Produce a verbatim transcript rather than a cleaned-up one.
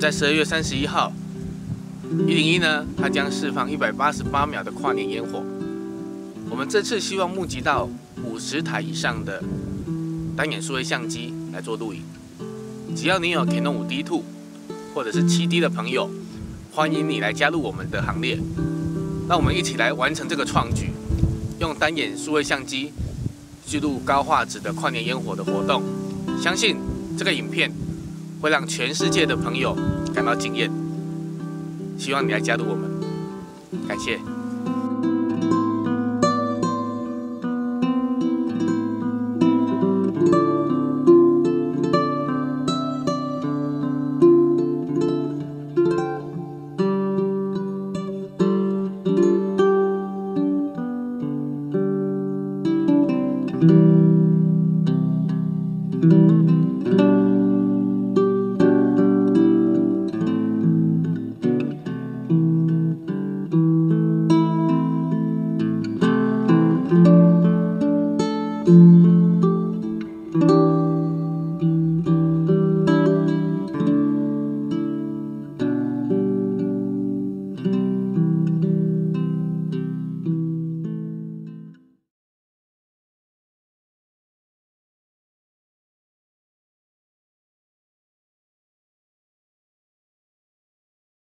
在十二月三十一号，一零一呢，它将释放一百八十八秒的跨年烟火。我们这次希望募集到五十台以上的单眼数位相机来做录影。只要你有 Canon 五 D 二 或者是 七 D 的朋友，欢迎你来加入我们的行列。让我们一起来完成这个创举，用单眼数位相机记录高画质的跨年烟火的活动。相信这个影片 会让全世界的朋友感到惊艳，希望你来加入我们，感谢。